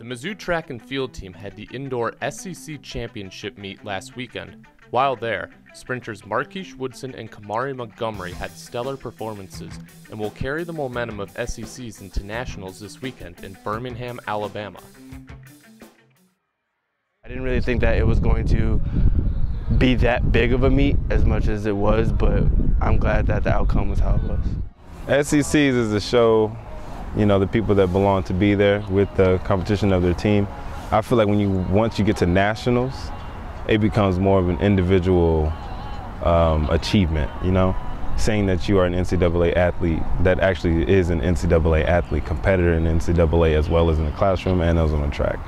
The Mizzou track and field team had the indoor SEC championship meet last weekend. While there, sprinters Markesh Woodson and Kahmari Montgomery had stellar performances and will carry the momentum of SECs into nationals this weekend in Birmingham, Alabama. I didn't really think that it was going to be that big of a meet as much as it was, but I'm glad that the outcome was how it was. SECs is a show, you know, the people that belong to be there with the competition of their team. I feel like when once you get to nationals, it becomes more of an individual achievement, you know? Saying that you are an NCAA athlete that actually is an NCAA athlete, competitor in NCAA as well as in the classroom and as on the track.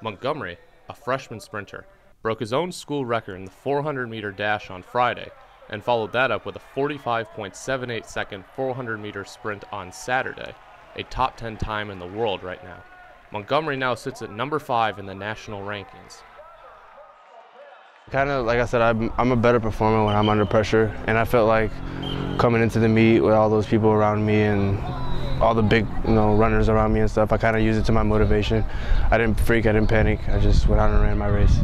Montgomery, a freshman sprinter, broke his own school record in the 400-meter dash on Friday and followed that up with a 45.78-second 400-meter sprint on Saturday, a top 10 time in the world right now. Montgomery now sits at number 5 in the national rankings. Kind of like I said, I'm a better performer when I'm under pressure, and I felt like coming into the meet with all those people around me and all the big, you know, runners around me and stuff, I kind of used it to my motivation. I didn't freak, I didn't panic, I just went out and ran my race.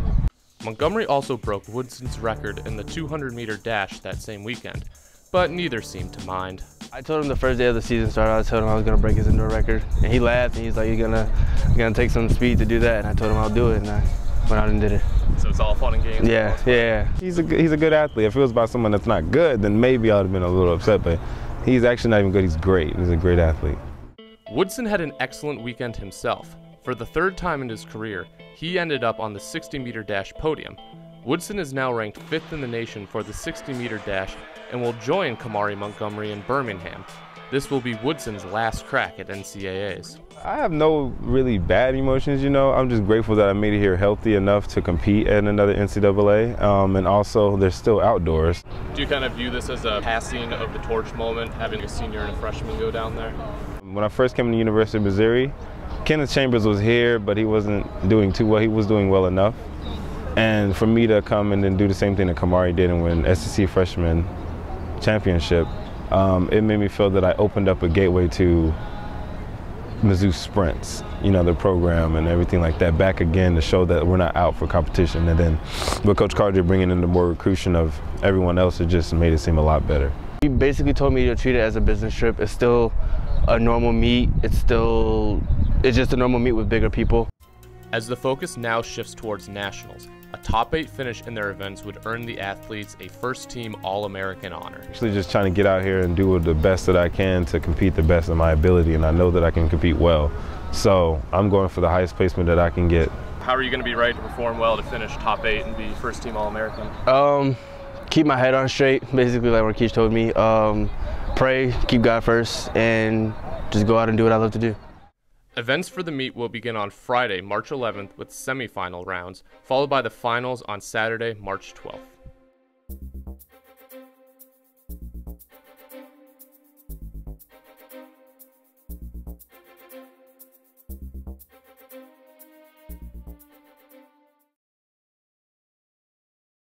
Montgomery also broke Woodson's record in the 200-meter dash that same weekend, but neither seemed to mind. I told him the first day of the season started, I told him I was going to break his indoor record, and he laughed and he's like, you're gonna take some speed to do that, and I told him I'll do it, and I went out and did it. So it's all fun and games. Yeah. He's a good athlete. If it was about someone that's not good, then maybe I would have been a little upset, but he's actually not even good, he's great. He's a great athlete. Woodson had an excellent weekend himself. For the third time in his career, he ended up on the 60-meter dash podium. Woodson is now ranked 5th in the nation for the 60-meter dash and will join Kahmari Montgomery in Birmingham. This will be Woodson's last crack at NCAAs. I have no really bad emotions, you know. I'm just grateful that I made it here healthy enough to compete at another NCAA, and also they're still outdoors. Do you kind of view this as a passing of the torch moment, having a senior and a freshman go down there? When I first came to the University of Missouri, Kenneth Chambers was here, but he wasn't doing too well. He was doing well enough. And for me to come and then do the same thing that Kahmari did and win SEC freshman championship, it made me feel that I opened up a gateway to Mizzou sprints, you know, the program and everything like that, back again to show that we're not out for competition. And then with Coach Carter bringing in the more recruitment of everyone else, it just made it seem a lot better. He basically told me to treat it as a business trip. It's still a normal meet. It's just a normal meet with bigger people. As the focus now shifts towards nationals, a top 8 finish in their events would earn the athletes a first-team All-American honor. Actually just trying to get out here and do the best that I can to compete the best of my ability, and I know that I can compete well. So I'm going for the highest placement that I can get. How are you going to be ready to perform well to finish top 8 and be first-team All-American? Keep my head on straight, basically like what Keith told me. Pray, keep God first, and just go out and do what I love to do. Events for the meet will begin on Friday, March 11th with semifinal rounds, followed by the finals on Saturday, March 12th.